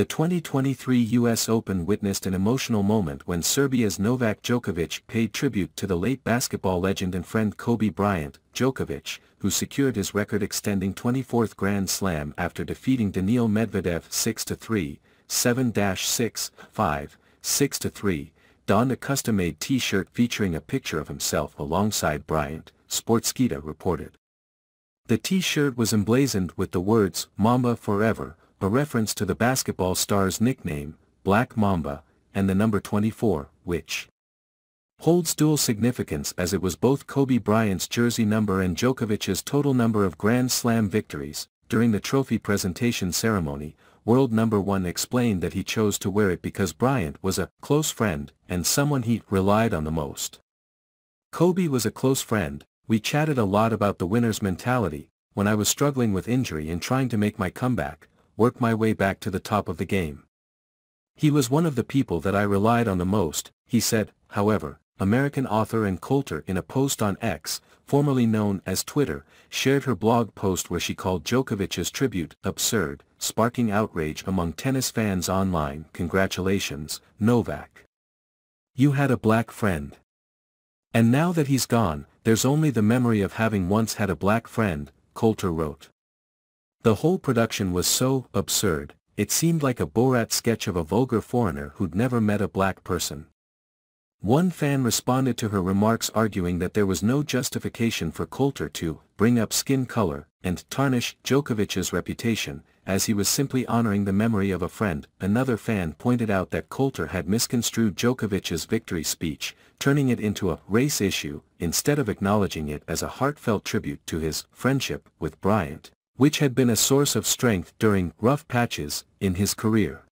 The 2023 US Open witnessed an emotional moment when Serbia's Novak Djokovic paid tribute to the late basketball legend and friend Kobe Bryant. Djokovic, who secured his record-extending 24th Grand Slam after defeating Daniil Medvedev 6-3, 7-6, 5, 6-3, donned a custom-made T-shirt featuring a picture of himself alongside Bryant, Sportskeeda reported. The T-shirt was emblazoned with the words "Mamba Forever," a reference to the basketball star's nickname, Black Mamba, and the number 24, which holds dual significance as it was both Kobe Bryant's jersey number and Djokovic's total number of Grand Slam victories. During the trophy presentation ceremony, world number one explained that he chose to wear it because Bryant was a close friend and someone he relied on the most. "Kobe was a close friend. We chatted a lot about the winner's mentality, when I was struggling with injury and trying to make my comeback, work my way back to the top of the game. He was one of the people that I relied on the most," he said. However, American author Ann Coulter, in a post on X, formerly known as Twitter, shared her blog post where she called Djokovic's tribute absurd, sparking outrage among tennis fans online. "Congratulations, Novak. You had a black friend. And now that he's gone, there's only the memory of having once had a black friend," Coulter wrote. "The whole production was so absurd, it seemed like a Borat sketch of a vulgar foreigner who'd never met a black person." One fan responded to her remarks, arguing that there was no justification for Coulter to bring up skin color and tarnish Djokovic's reputation, as he was simply honoring the memory of a friend. Another fan pointed out that Coulter had misconstrued Djokovic's victory speech, turning it into a race issue, instead of acknowledging it as a heartfelt tribute to his friendship with Bryant, which had been a source of strength during rough patches in his career.